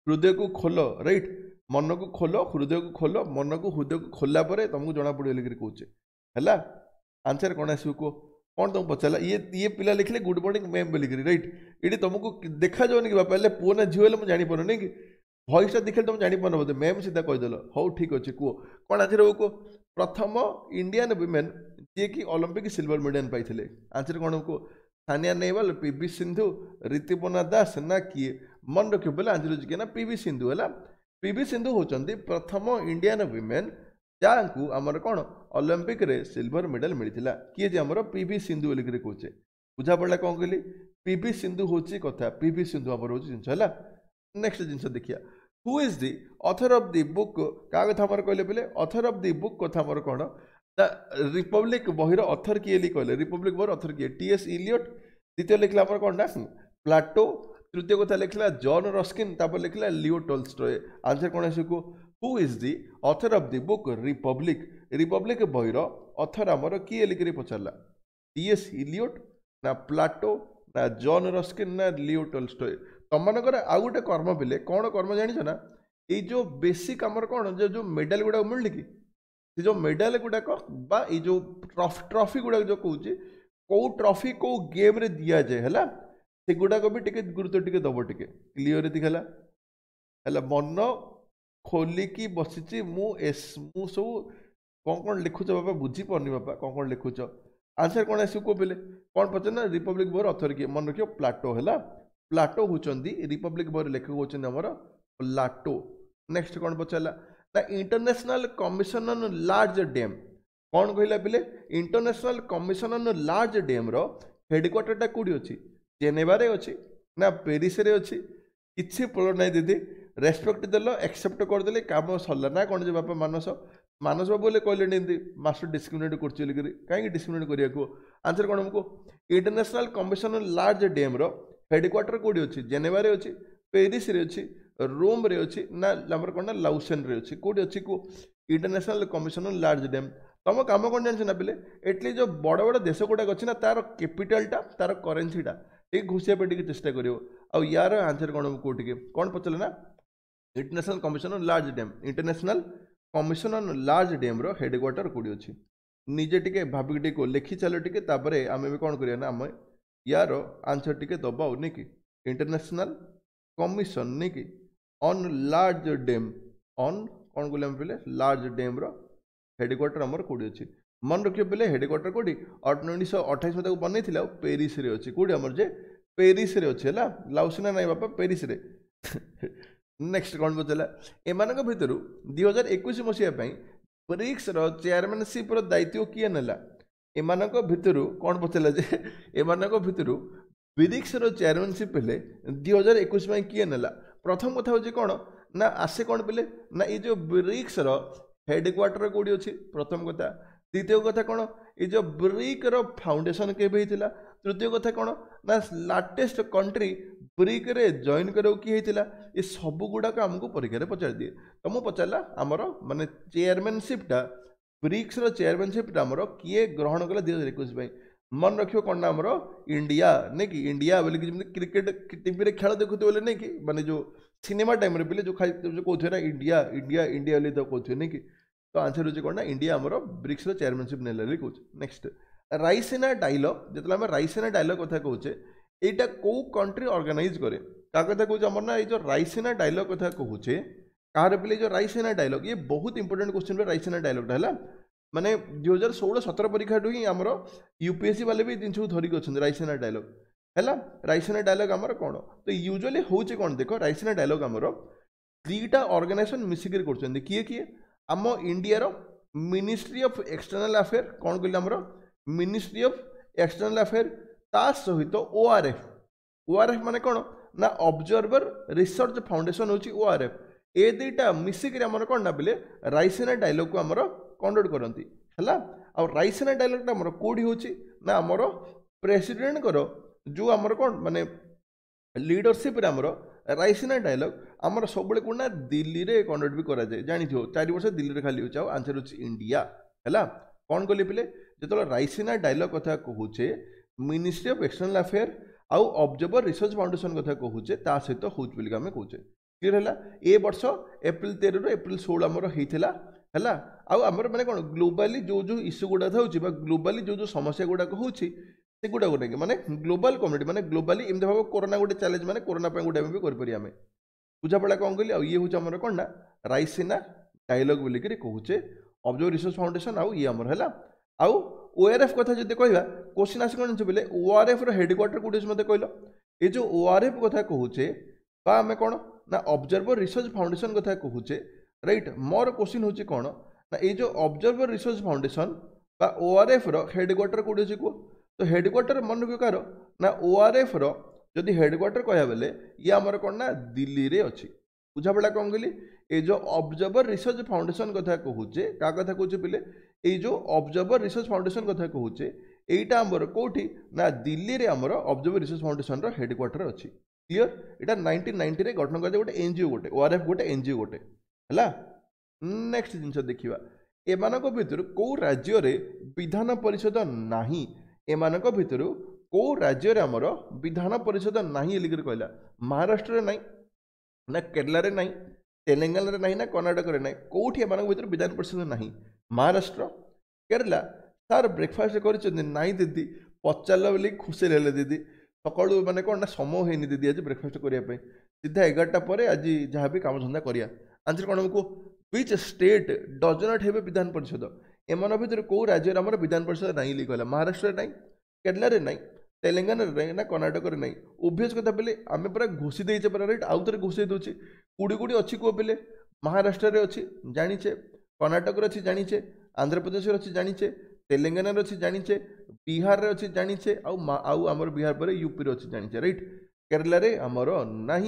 हृदय को खोल रईट मन को खोल हृदय को खोल मन को हृदय को खोलला तुमको जना पड़े लिखिक कहे है आंसर कौन आस कौन तुमको पचारा ये पिला लिखले गुड मॉर्निंग मैम बोलिक रईट ये तुमको देखा जाऊन कि बापा पुओ ना झील मुझे जापर नहीं कि भयसा देखिए तुम जापर बोलते मैम सीधा कहीदेल हौ ठीक अच्छे कह कौन आंसर हो कह प्रथम इंडियन वुमेन जी कि ओलंपिक सिल्वर मेडल पाई आंसर कौन को सानिया नेहवाल पीवी सिंधु ऋतुपर्ण दास ना किए मन रखे बोले आंसर हो ना पीवी सिंधु है पीवी सिंधु होचंदी प्रथम इंडियन वुमेन जहाँ आमर कौन ओलंपिक रे सिल्वर मेडल मिलता किए जे आमर पीवी सिंधु लिखिक कहे बुझा पड़ा कौन कहली पीवी सिंधु हूँ कथा पीवी सिंधु आमर हूँ जिनस। नेक्स्ट जिनस देखिया who is the author of the book क्या कथा मोर कहले बोले ऑथर ऑफ दि बुक कथा मोर कौन द रिपब्लिक बहिर ऑथर किए कहले रिपब्लिक बहिर ऑथर किए टीएस इलियट द्वितीय लिखला मोर कौन ना प्लाटो तृतीय कथा लिखला जॉन रस्किन तापर लिखला लियो टोल्स्टॉय आंसर कौन आसको who is the author of the book Republic Republic बहिर ऑथर आमर किए लिखिक पचारा टीएस इलियट ना प्लाटो ना जॉन रस्किन ना लियो टोल्स्टॉय तुम मन आउ गोटे कर्म पे कौन कर्म जाना ये जो बेसिक आमर कौन जो मेडाल गुड़ाक मिलने कि जो मेडाल गुड़ाक यो ट्रॉफी गुड़ाक जो कहे कौ ट्रॉफी कौ गेम्रे दि जाए है से गुड़ाक भी टे गुरुत्व टे दब टे क्लीयर दिखेला है मन खोलिकी बसी मु सब कौन कौन लिखुच बापा बुझीपरनी बापा कौन कौन लिखुच आंसर कौन आस पे कौन पचार रिपब्लिक बोर अथर किए मन रखियो प्लाटो है प्लाटो होचंदी रिपब्लिक बहिर लेखक होचंदी हमर प्लाटो। नेक्स्ट कौन पचारा ना international commission on large dam कौन कहला पे international commission on large dam रो हेडक्वार्टरटा कौटी अच्छी जेनेवारे अच्छी ना पेरिस अच्छी किसी पोल ना दीदी रेस्पेक्ट देल एक्सेप्ट करदे कम सरला ना कौन जो बापा मानस बाबू कहले मास्टर डिस्क्रिमिनेट कर कहीं डिस्क्रिमिनेट कराया आंसर कौन हमको international commission on large dam रो हेडक्वार्टर कौटी अच्छी जेनेवारे अच्छी पेरिस अच्छी रोम रे अच्छी ना आमर कौन ना लाउसन अच्छी कौटी अच्छी को international commission on large dam तुम कम कौन जान ना पे एटली जो बड़ बड़ देश गुड़ाक अच्छी ना तार कैपिटालटा तार करेन्सीटा टे घुसा टे चेस्टा कर यार आंसर कौन कौटे कौन पचारे ना international commission on large dam international commission on large dam रो हेडक्वार्टर कौटी अच्छी निजे टे भाविक लिखी चलो टे आम भी कौन करना आम यार आंसर टे दबा नहीं कि इंटरनेशनल कमिशन नहीं कि ऑन लार्ज डैम ऑन कौन कले पे लार्ज डैम रो हेडक्वार्टर आमर कौटी अच्छी मन रखिए पे हेडक्वार्टर कौटी 1928 में बनई थी पेरिस अच्छी कौटी आमर जे पेरिस अच्छी है लाउसिना ना बापा पेरिस नेक्स्ट कौन पचारा एम भर 2021 मसीहापाई ब्रिक्स चेयरमैनशिप दायित्व किए नेला एम भर कौन पचारा जे एम भर ब्रिक्स चेयरमैनशिप 2021 किए नेला प्रथम कथा हूँ कौन ना आसे कौन पे ना ये जो ब्रिक्स हेडक्वार्टर कौटी अच्छी प्रथम कथा द्वितीय कथा कौन ये जो ब्रिक फाउंडेशन के तृतीय कथा कौन ना लाटेस्ट कंट्री ब्रिक रे जॉइन करो कि होता ये सब गुड़ाक आमको परीक्षा पचार दिए तो मुझे पचारा आमर मानने चेयरमैनशिपटा ब्रिक्स चेयरमैनशिपटा आमर किए ग्रहण कला 2021 मन रखियो कौन ना आमर इंडिया नहीं कि इंडिया बोल कि क्रिकेट टीवी खेल देखुते बोले नहीं कि माने जो सिनेमा टाइम पे जो खाई कहते ना इंडिया इंडिया इंडिया बोली तो कहते नहीं कि तो आंसर होचे कौन ना इंडिया आमर ब्रिक्स चेयरमैनशिप नेला कौन। नेक्स्ट राइसेना डायलॉग जितने आम राइसेना डायलॉग कथा कहे यहाँ कौ कंट्री ऑर्गेनाइज करे क्या कथा कहे आम ना ये जो राइसेना डायलॉग कथा कहे कहार पे जो राइसेना डायलॉग ये बहुत इंपोर्टेंट क्वेश्चन राइसेना डायलॉग है माने 2016-17 परीक्षा ही आमर यूपीएससी वाले भी जिन धरिक अच्छा राइसेना डायलॉग है राइसेना डायलॉग आमर कौन तो यूजुअली हूँ कौन देख राइसेना डायलॉग आमर दुईटा ऑर्गेनाइजेशन मिसिकी कर किए किए आम India ministry of external affair कौन कहले आमर मिनिस्ट्री ऑफ एक्सटर्नाल अफेयर ता सहित ओआरएफ माने कौन ना ऑब्जर्वर रिसर्च फाउंडेशन होची ओआरएफ ए दुईटा मिसिकी आमर कौन ना बोले राइसेना डायलॉग को आमर कंडक्ट करती है आ राइसेना डायलॉगटा आमर कौटी होची ना आमर प्रेसिडेंट को जो आमर कौन माने लीडरशिप आमर राइसेना डायलॉग आमर सब कौन ना दिल्ली रे कंडक्ट भी करा जाए जानी हो 4 वर्ष दिल्ली रे खाली हो आंसर होची इंडिया है कौन कले पे जो राइसेना डायलॉग कथा कहे मिनिस्ट्री ऑफ एक्सटर्नल अफेयर आउ ऑब्जर्वर रिसर्च फाउंडेशन कथा कहे ता सहित होच बोलिक आम कहे क्लीयर है ए वर्ष एप्रिल 13 ରୁ एप्रिल 16 आमर होता है आउ आमर मैंने कौन ग्लोबाली जो जो इश्यू गुड़ाक हो ग्लोबाली जो जो समस्या गुड़ाक हो गुड़ाक नहीं माने ग्लोबल कम्युनिटी माने ग्लोबाली एमती भाव कोरोना गोटे चैलेंज माने कोरोना गोटे भी करपर आम बुझापड़ा कौन कहली आउ ये हूँ आमर कौन ना राइसेना डायलॉग बोलिक कहे ऑब्जर्वर रिसर्च फाउंडेशन आउ ये आमर है आउ ओआरएफ कथा जो कहवा क्वेश्चन आस कौन बोले ओआरएफ हेडक्वार्टर कौटी मत कह ये जो ओआरएफ कथा कहे बा आम कौन ना ऑब्जर्वर रिसर्च फाउंडेशन कथा कहे राइट मोर क्वेश्चन हूँ कौन ना ये जो ऑब्जर्वर रिसर्च फाउंडेशन बा ओआरएफ हेडक्वार्टर कौटी अच्छे कह तो हेडक्वार्टर मन रख कार ना ओआरएफ जदि हेडक्वार्टर कह बोले ये आमर कौन ना दिल्ली रे अच्छी बुझापड़ा कौन कहली ये जो ऑब्जर्वर रिसर्च फाउंडेशन कथा कहे क्या कथा कहे पे ये जो ऑब्जर्वर रिसर्च फाउंडेशन कथा कहे यहाँ आमर कौटी ना दिल्ली रे आमर ऑब्जर्वर रिसर्च फाउंडेशन रो हेडक्वार्टर अच्छी क्लियर यहाँ 1990 रे गठन कर गोटे एनजीओ गोटे ओआरएफ गोटे एनजीओ गोटे है। नेक्स्ट जिनस देखा एम भर कौ राज्य विधान परिषद नाही एम भर कौ राज्य आमर विधान परिषद नाही लिखकर कहला महाराष्ट्र नाई ना केरला रे नाई तेलंगाना रे नाई ना कर्नाटक रे नाई कौटी एम भर विधान परिषद नाही महाराष्ट्र केरला सार ब्रेकफास्ट करई दीदी पचार बोली खुशी रहे दीदी सकालू मैंने कौन ना समय होनी दीदी आज ब्रेकफास्ट करने सीधा 11टा पर आज जहाँ भी कम धंदा करिया आंसर कौन हमको which state does not have Vidhan Parishad M भर कौ राज्य आम विधान परिषद नहीं लिखा है महाराष्ट्र नाई केरला नाई तेलंगाना नाई ना कर्नाटक नाई ओभियस कथा पे आम पूरा घोषी देचे पूरा राइट आउ थे घोषी दूचे कूड़ी कूड़ी अच्छी कौ पे महाराष्ट्र अच्छी जानीचे कर्नाटक अच्छी जानीचे आंध्र प्रदेश अच्छी जानीचे तेलंगाना अच्छी जानीचे बिहार अच्छे जानीचे आमर बिहार पर यूपी अच्छे जानीचे रईट केरल आमर ना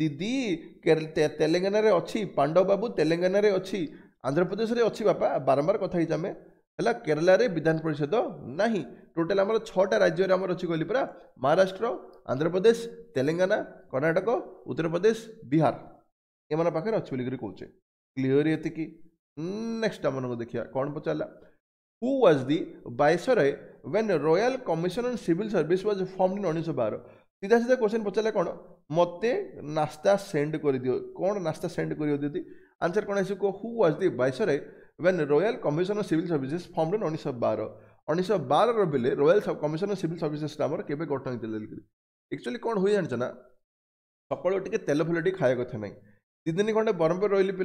दीदी तेलंगाना अच्छी पांडव बाबू तेलंगाना अच्छी आंध्र प्रदेश में अच्छी बापा बारंबार कथ आम है केरल विधान परिषद ना टोटाल आम छटा राज्य अच्छी कहली परा महाराष्ट्र आंध्र प्रदेश तेलंगाना कर्णाटक उत्तर प्रदेश बिहार एम पाखे अच्छी बोलिक कहे क्लीयर ये कि नेक्स्ट आम देखा कौन पचारा who was the viceroy when royal commission on civil service was formed in 1912 सीधा सीधा क्वेश्चन पचारा कौन मते नास्ता सेंड कर दियो कौन नास्ता सेंड कर दीदी आंसर कौन आसो who was the viceroy when royal commission on civil services formed in 1912 1912 बेले royal commission on civil services आम के गठन होता एक्चुअली कौन हुए जानच ना सकाल टे तेल फुल टे खाया कथा ना तीन दिन खंडे ब्रह्मपुर रही पे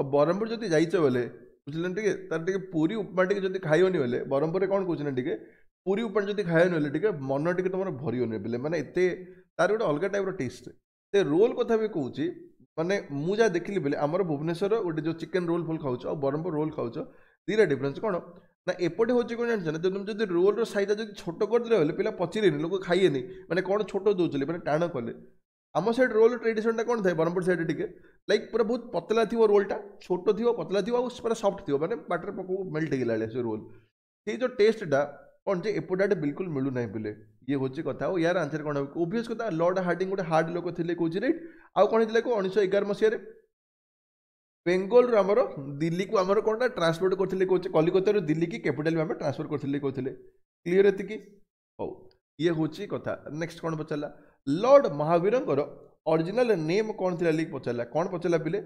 और ब्रह्मपुर जब जाइए बोले बुझल टे तार टे पूरी उपमा टे जब खाइबन बोले ब्रह्मपुर कौन कहना टे पूरी उपमा जब खाइबन टे मन टे तुम भरन बोले मैंने तार गोटे अलग टाइप टेस्ट से रोल कथा भी कौच मैंने मुझे देखिली बोले आमर भुवनेश्वर गोटे जो चिकेन रोल फुल खाऊ और ब्रह्मपुर रोल खाऊ दीटा डिफरेन्स कौन ना एपटे हूँ कौन जानते ना तुम जब रोल रईटा जब छोट करदे बोले पे पचारे लोक खाइए मैंने कौन छोट दूसरे मैंने टाण कले आम सैड रोल ट्रेडिशनटा कौन था ब्रह्मपुर सैड टे लाइक पूरा बहुत पतला थी रोलटा छोट थी पतला थी पूरा सफ्ट थी मैंने बाटर पकड़ मेल्ट होगा से रोल से जो टेस्टा कौन जे एपटे आटे बिल्कुल मिलूना बोले ये हूँ कथा और यार आंसर कौन ओबियस कथा लॉर्ड हार्डिंग गोटे हार्ड लोक थे कौन रईट आउ कौन है 1911 मसीह बेंगल रू आमर दिल्ली को आमर कौन ट्रांसपोर्ट करते कौन कलिकता दिल्ली की कैपिटाल में ट्रांसफर करते कहते क्लीयर ये कि हौ ये हूँ कथा नेक्स्ट कौन पचारा लॉर्ड महावीर ओरिजिनल नेम कौन थी लिख पचारा कौन पचारा पे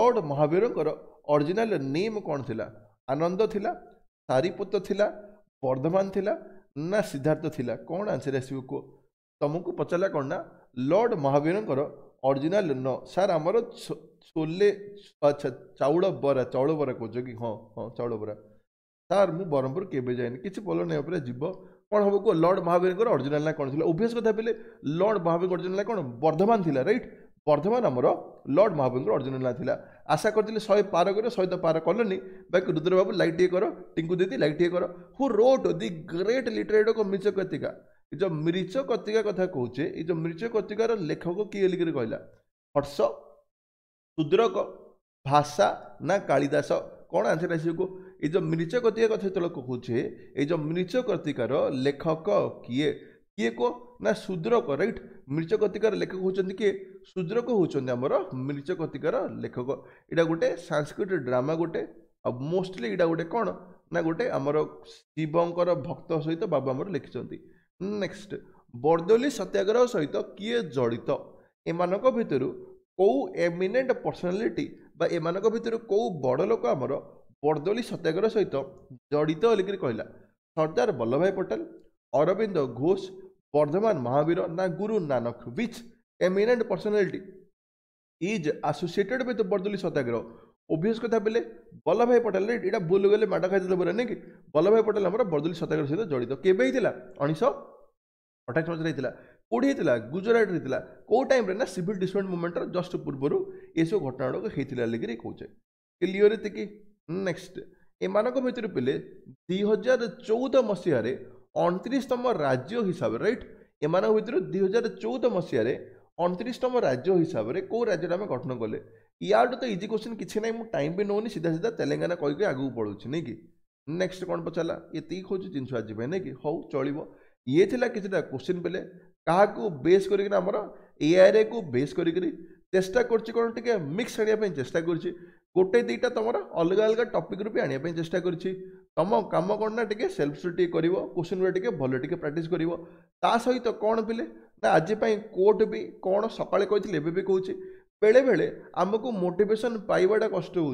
लॉर्ड महावीर ओरिजिनल नेम कौन थी आनंद थिला सारीपुत्र थिला बर्धमान थिला ना सिद्धार्थ थिला कौन आंसर आसो तुमको पचारा कौन ना लॉर्ड महावीर ओरिजिनल न सार आमर छोले अच्छा चाउल बरा कह कि हाँ हाँ चाउल बरा सार मु ब्रह्मपुर केबे जाए कि बोल नहीं पूरा जीव कौन हम कह लॉर्ड महावीर ओरिजिनल ना कौन थी ओबियस कथा पे लॉर्ड महावीर ओरिजिनल ना कौन बर्धमान थिला राइट बर्धमान आमर लॉर्ड महावीर ओरिजिनल ना थिला आशा करते 100 पार कर 100 पार कलनी बाकी रुद्र बाबू लाइट कर टिंकू दीदी लाइट कर who wrote the great literate of Mrichchhakatika जो मृच्छकटिका कथा कहे ये जो मृच्छकटिकार लेखक किए लिखकर कहला हर्ष शूद्रक भाषा ना कालिदास कौन आंसर आसो ये जो मृच्छकटिका कथा जो कहे ये जो मृच्छकटिकार लेखक किए किए को ना शूद्रक राइट मृच्छकटिकार लेखक होचंदी के शूद्रक होचंदी हमरो मृच्छकटिकार लेखक इडा गोटे संस्कृत ड्रामा गोटे अब मोस्टली इडा गोटे कौन ना गोटे हमरो शिवंकर भक्त सहित बाबा हमरो लिखिसंती। नेक्स्ट बर्दोली सत्याग्रह सहित किए जड़ित एमानक भितरु कौ एमिनेंट पर्सनालिटी बा एमानक भितरु कौ बड़ लोक हमरो बर्दोली सत्याग्रह सहित जड़ित लिखकर कहला सरदार वल्लभ भाई पटेल अरविंद घोष बर्धमान महावीर ना Guru Nanak which eminent personality is associated with Bardoli Satyagraha obvious कथा पे वल्लभ भाई पटेल यहाँ भूल गले माड खाई पूरा नहीं कि वल्लभ भाई पटेल आम बर्दोली सत्याग्रह सहित जड़ित केवे 1928 मसीह कौटी होता गुजरात होता कौ टाइम ना सिविल डिसेंट मुवमेंटर जस्ट पूर्वर ये सब घटना गुड़ाक होता लेकिन कौचे क्लीयर ये कि नेक्स्ट एम भर पे 2014 मसीह 29तम राज्य हिसाब से रईट एम भर 2014 मसीह 29तम राज्य हिसाब से कौ राज्य आम गठन कले यार तो इजी क्वेश्चन किसी ना टाइम भी नौनी सीधा सीधा तेलंगाना कहीकि आगे पढ़ू नहीं कि नेक्स्ट कौन पचारा ये खोज जिनस आज नहीं कि हौ चलो ये किसी क्वेश्चन पे क्या बेस करना आमर एआईआर को बेस करी चेस्टा कर मिक्स आने चेस्टा कर गोटे दीटा तुम अलग अलग टपिक रूप आने चेस्टा करम कम कौन ना टे सेल्फ स्टडी कर क्वेश्चन गुड़ा टे भल टे प्राक्ट करा सहित कौन पे ना आजपाई कोर्ट भी कौन सकाले कही भी कौच बेले बेले आमको मोटिवेशन पाइबाटा कष्ट हो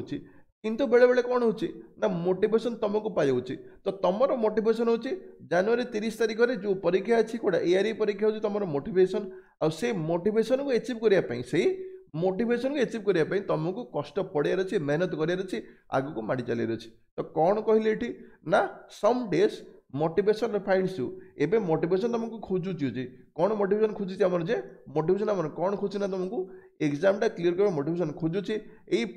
किंतु बेले बेले कौन होची ना मोटिवेशन तुमको पाई तो तुमर मोटिवेशन होची जनवरी 30 तारीख में जो परीक्षा अच्छी कौड़ा एआईआर परीक्षा होची तुमर मोटिवेशन आ से मोटिवेशन को एचिव करने से मोटिवेशन को एचिव करने तुमको कष्ट पड़े अच्छे मेहनत करें आग को माड़ चल तो कौन कहले ये ना some days motivation finds you एबे मोटिवेशन तुमको खोजुची कौन मोटिवेशन खोजी आमर जे मोटिवेशन आमर कौन खोज ना तुमको एग्जामटा क्लीयर कर मोटिवेशन खोजुची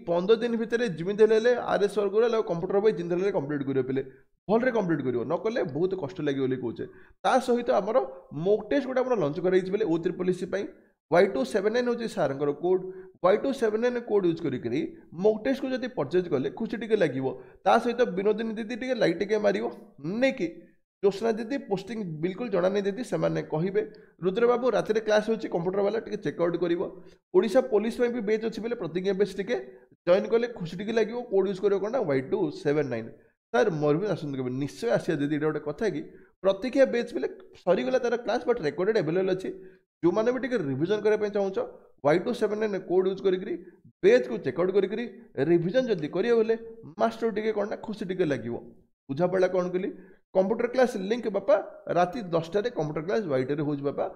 15 दिन भितर जिम्मेदारी आरएस वर्ग कंप्यूटर भाई जिम्मेदारी कंप्लीट कर भल्ले कम्प्लीट कर न कले बहुत कष्ट लगे कहे ता सहित आमर मोक टेस्ट गोटे आम लंच कर OPSC Y279 हूँ सार कोड Y279 कोड यूज करी मोक टेस्ट को जब परचेज कले खुशी टी लगे ता सहित बिनोदिनी दीदी टी लाइक टे मार नहीं कि ज्योत्सना दीदी पोस्टिंग बिल्कुल जाना नहीं दीदी से मैंने कहे रुद्र बाबू रात क्लास होची कंप्यूटर वाला टी चेकआउट करा पुलिस भी बेच अच्छी बोले प्रतिज्ञा बेच टे जॉइन कले खुशी टी लगे कोड यूज कर कौन Y279 सर मोर भी आसत कह निश्चय आसिया दीदी ये गोटे कथा कि प्रतिज्ञा बेच बोले सरीगला तार क्लास बट रेकर्डेड एभेलेबल अच्छी जो मैंने भी टे रिविजन करने चाहूँच Y279 कोड यूज कर बेच को चेकआउट करी रिविजन जब करें मास्टर टी कौन खुशी टी लगे बुझा पड़ा कौन कली कंप्यूटर क्लास लिंक बापा राति 10 कंप्यूटर क्लास Y2 हो बापा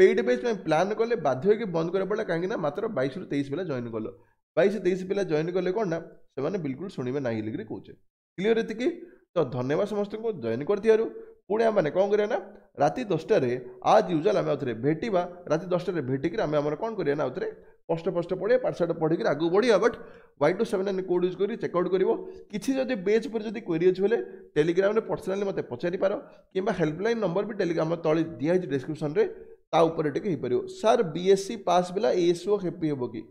पेड बेच में प्लान कले बाध्य होकर बंद करा पड़ा कहीं मात्र 22 रू 23 पिला जॉइन कल 22 23 पिला जॉइन कले कौन ना से बिल्कुल शुणवे ना लिखिक कहे क्लीयर ये तो धन्यवाद समस्त को जॉइन कर पुणे आम कौन करना राति 10 आज यूजुअल आम आउे भेटा राति 10 भेटिक आम आम कौन करना आउ थे कष्ट फष्ट पढ़े पाठशाठ पढ़ी आगे बढ़िया बट Y279 कोड यूज कर चेकआउट कर किसी जब बेच पर जब क्वेरी अच्छे बोले टेलीग्राम में पर्सनाली मत पचारिपार कि हेल्पलाइन नंबर भी टेलीग्राम तले दिखाई डिस्क्रिप्सन तापर टे हो सार BSc पास बेला ASO हेपी हे कि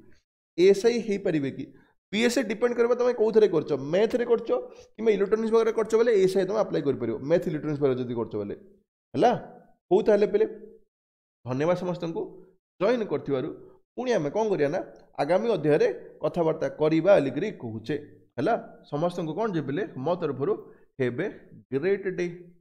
ASI हो पारे कि BSc डिपेंड करवा तुम कौन कर मैथ रे कर इलेक्ट्रोनिक्स वगैरह कर बोले ASI तुम अप्लाई कर मैथ इलेक्ट्रोनिक्स वगैरह जब कर बोले है हो ताले पे धन्यवाद समस्त को जॉइन कर पुणी आम कौन करना आगामी अध्याय कथबार्ता करवा लिखिक कहे है समस्त को कौन जे बोले मो तरफ हे ग्रेट डे।